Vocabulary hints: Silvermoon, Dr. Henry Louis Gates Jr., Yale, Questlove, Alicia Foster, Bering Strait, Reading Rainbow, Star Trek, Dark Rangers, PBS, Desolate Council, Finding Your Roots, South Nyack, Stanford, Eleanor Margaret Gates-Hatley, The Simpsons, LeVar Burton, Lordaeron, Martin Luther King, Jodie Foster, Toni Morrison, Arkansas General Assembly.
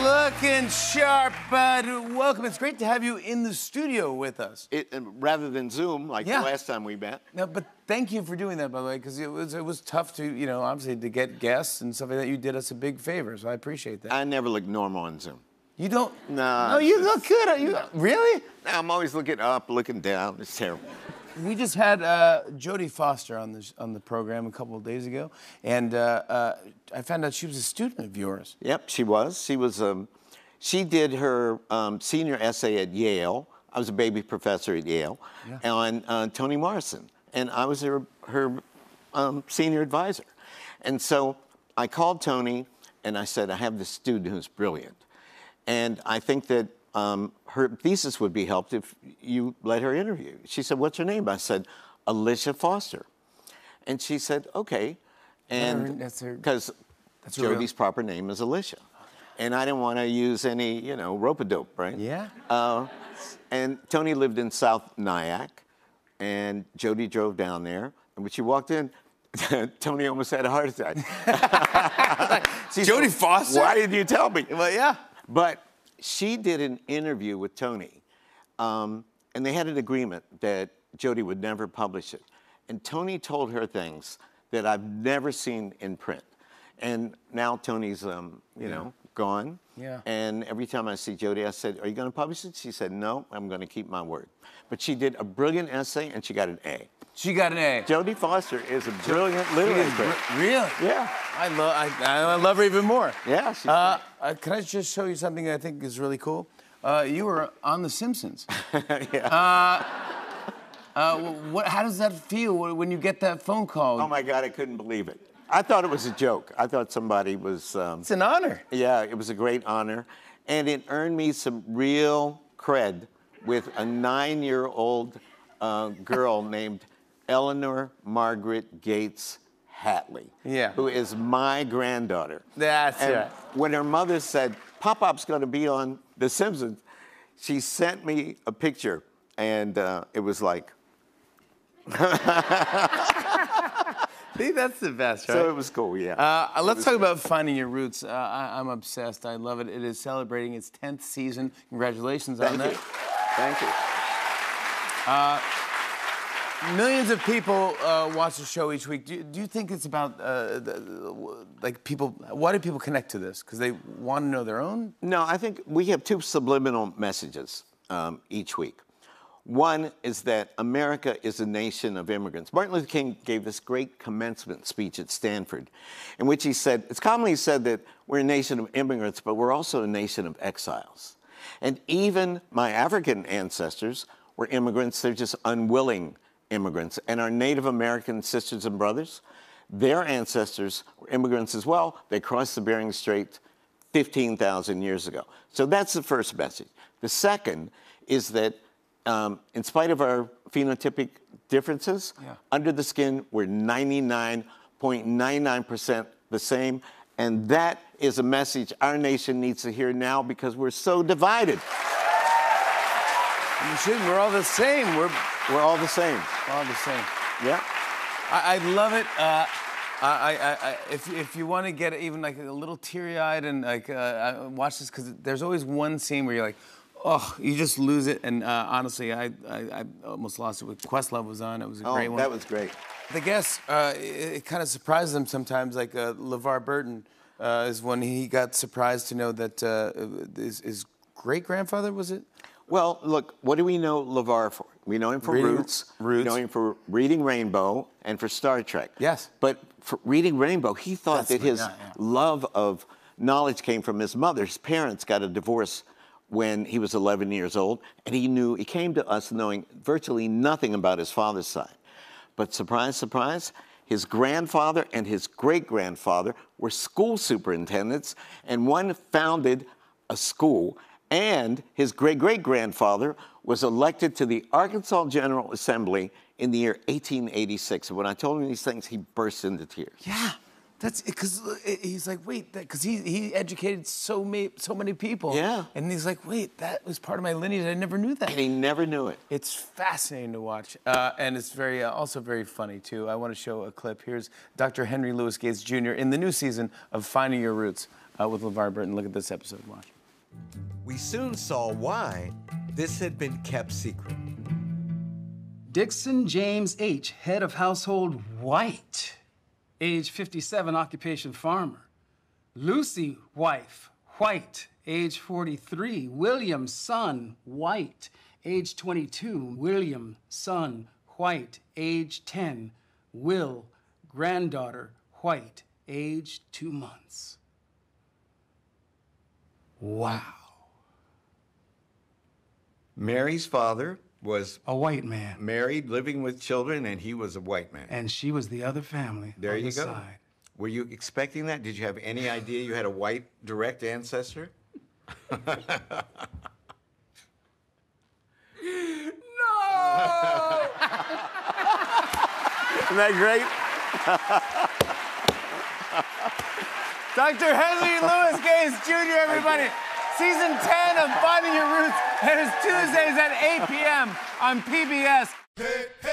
Looking sharp, bud. Welcome. It's great to have you in the studio with us. Rather than Zoom, like the last time we met. No, but thank you for doing that, by the way, because it was tough to, you know, obviously to get guests and stuff like that. You did us a big favor, so I appreciate that. I never look normal on Zoom. You don't? No. No, you look good. You really? No, I'm always looking up, looking down. It's terrible. We just had Jodie Foster on the program a couple of days ago, and I found out she was a student of yours. Yep, she was. She did her senior essay at Yale. I was a baby professor at Yale, on Toni Morrison, and I was her senior advisor. And so I called Toni, and I said, I have this student who's brilliant, and I think that her thesis would be helped if you let her interview. She said, what's her name? I said, Alicia Foster. And she said, okay. And because Jodie's proper name is Alicia. And I didn't want to use any, you know, rope-a-dope, right? Yeah. And Toni lived in South Nyack, and Jodie drove down there. And when she walked in, Toni almost had a heart attack. Jodie Foster? Why didn't you tell me? Well, yeah. But she did an interview with Toni, and they had an agreement that Jodie would never publish it. And Toni told her things that I've never seen in print. And now Toni's, you know, gone. Yeah. And every time I see Jodie, I said, are you going to publish it? She said, no, I'm going to keep my word. But she did a brilliant essay, and she got an A. She got an A. Jodie Foster is a brilliant literary critic. Really? Yeah. I love her even more. Yeah. She's can I just show you something I think is really cool? You were on The Simpsons. Yeah. How does that feel when you get that phone call? Oh my God, I couldn't believe it. I thought it was a joke. I thought somebody was... it's an honor. Yeah, it was a great honor. And it earned me some real cred with a 9-year-old girl named Eleanor Margaret Gates-Hatley, who is my granddaughter. That's right. When her mother said, Pop-Pop's going to be on The Simpsons, she sent me a picture, and it was like... See, that's the best, right? So it was cool, yeah. Let's talk about Finding Your Roots. I'm obsessed. I love it. It is celebrating its 10th season. Congratulations on that. Thank you. Millions of people watch the show each week. Do you think it's about, like, people... Why do people connect to this? Because they want to know their own? No, I think we have two subliminal messages each week. One is that America is a nation of immigrants. Martin Luther King gave this great commencement speech at Stanford, in which he said, it's commonly said that we're a nation of immigrants, but we're also a nation of exiles. And even my African ancestors were immigrants. They're just unwilling immigrants. And our Native American sisters and brothers, their ancestors were immigrants as well. They crossed the Bering Strait 15,000 years ago. So that's the first message. The second is that in spite of our phenotypic differences, under the skin, we're 99.99% the same. And that is a message our nation needs to hear now because we're so divided. You shouldn't. We're all the same. We're all the same. We're all the same. Yeah. I love it. If you want to get even like a little teary-eyed and like watch this, because there's always one scene where you're like, oh, you just lose it, and honestly, I almost lost it when Questlove was on. It was a great one. Oh, that was great. The guests, it kind of surprises them sometimes, like LeVar Burton is when he got surprised to know that his great-grandfather, was it? Well, look, what do we know LeVar for? We know him for Roots. We know him for Reading Rainbow and for Star Trek. Yes. But for Reading Rainbow, he thought that his love of knowledge came from his mother. His parents got a divorce when he was 11 years old, and he came to us knowing virtually nothing about his father's side. But surprise, surprise, his grandfather and his great-grandfather were school superintendents, and one founded a school, and his great-great-grandfather was elected to the Arkansas General Assembly in the year 1886. And when I told him these things, he burst into tears. Yeah. That's because he's like, wait, because he educated so many people. Yeah. And he's like, wait, that was part of my lineage. I never knew that. And he never knew it. It's fascinating to watch. And it's very, also very funny, too. I want to show a clip. Here's Dr. Henry Louis Gates Jr. in the new season of Finding Your Roots. with LeVar Burton. Look at this episode, watch. We soon saw why this had been kept secret. Dixon James H., head of household, white, age 57, occupation farmer. Lucy, wife, white, age 43. William, son, white, age 22. William, son, white, age 10. Will, granddaughter, white, age 2 months. Wow. Mary's father was a white man. Married, living with children, and he was a white man. And she was the other family. There you go. Side. Were you expecting that? Did you have any idea you had a white direct ancestor? No! Isn't that great? Dr. Henry Louis Gates Jr., everybody. Season 10 of Finding Your Roots. It is Tuesdays at 8 p.m. on PBS.